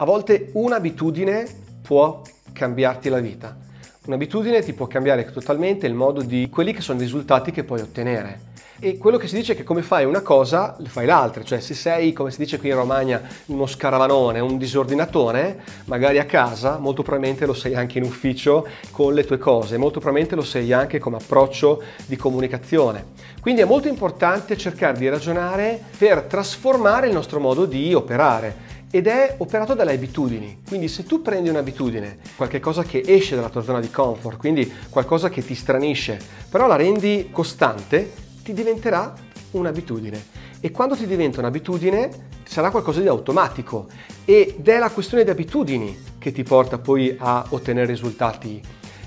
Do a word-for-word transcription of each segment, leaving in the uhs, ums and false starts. A volte un'abitudine può cambiarti la vita. Un'abitudine ti può cambiare totalmente il modo di quelli che sono i risultati che puoi ottenere. E quello che si dice è che come fai una cosa, fai l'altra. Cioè se sei, come si dice qui in Romagna, uno scaravanone, un disordinatone, magari a casa, molto probabilmente lo sei anche in ufficio con le tue cose, molto probabilmente lo sei anche come approccio di comunicazione. Quindi è molto importante cercare di ragionare per trasformare il nostro modo di operare. Ed è operato dalle abitudini, quindi se tu prendi un'abitudine, qualche cosa che esce dalla tua zona di comfort, quindi qualcosa che ti stranisce, però la rendi costante, ti diventerà un'abitudine. E quando ti diventa un'abitudine sarà qualcosa di automatico, ed è la questione di abitudini che ti porta poi a ottenere risultati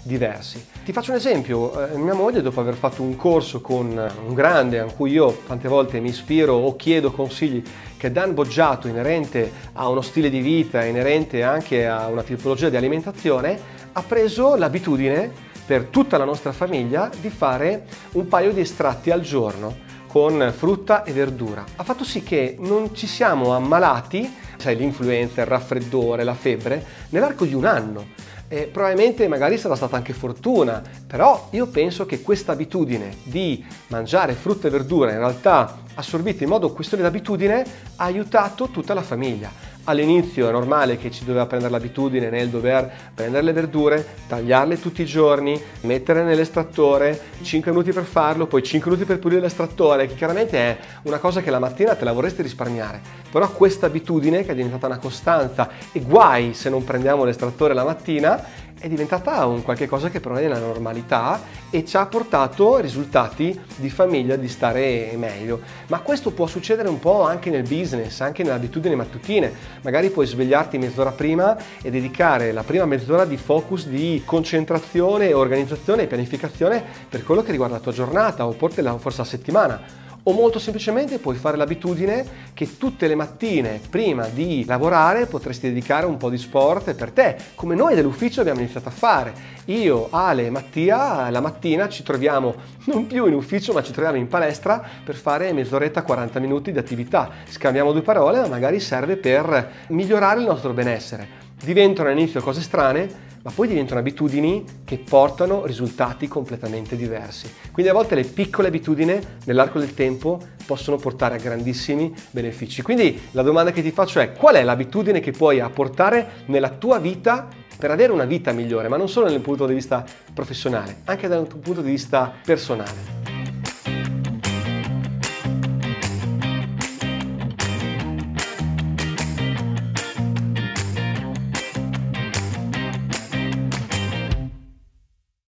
diversi. Ti faccio un esempio, mia moglie, dopo aver fatto un corso con un grande a cui io tante volte mi ispiro o chiedo consigli, che è Dan Boggiato, inerente a uno stile di vita, inerente anche a una tipologia di alimentazione, ha preso l'abitudine per tutta la nostra famiglia di fare un paio di estratti al giorno con frutta e verdura. Ha fatto sì che non ci siamo ammalati, sai, l'influenza, il raffreddore, la febbre, nell'arco di un anno. Eh, probabilmente magari sarà stata anche fortuna, però io penso che questa abitudine di mangiare frutta e verdura, in realtà assorbita in modo questione d'abitudine, ha aiutato tutta la famiglia. All'inizio è normale che ci doveva prendere l'abitudine nel dover prendere le verdure, tagliarle tutti i giorni, mettere nell'estrattore, cinque minuti per farlo, poi cinque minuti per pulire l'estrattore, che chiaramente è una cosa che la mattina te la vorresti risparmiare. Però questa abitudine, che è diventata una costanza, e guai se non prendiamo l'estrattore la mattina, è diventata un qualche cosa che proviene dalla normalità e ci ha portato risultati di famiglia, di stare meglio. Ma questo può succedere un po' anche nel business, anche nelle abitudini mattutine. Magari puoi svegliarti mezz'ora prima e dedicare la prima mezz'ora di focus, di concentrazione, organizzazione e pianificazione per quello che riguarda la tua giornata o forse la settimana. O molto semplicemente puoi fare l'abitudine che tutte le mattine prima di lavorare potresti dedicare un po' di sport per te, come noi dell'ufficio abbiamo iniziato a fare. Io, Ale e Mattia la mattina ci troviamo non più in ufficio ma ci troviamo in palestra per fare mezz'oretta, quaranta minuti di attività. Scambiamo due parole, ma magari serve per migliorare il nostro benessere. Diventano all'inizio cose strane, ma poi diventano abitudini che portano risultati completamente diversi. Quindi a volte le piccole abitudini nell'arco del tempo possono portare a grandissimi benefici. Quindi la domanda che ti faccio è: qual è l'abitudine che puoi apportare nella tua vita per avere una vita migliore, ma non solo dal punto di vista professionale, anche dal punto di vista personale?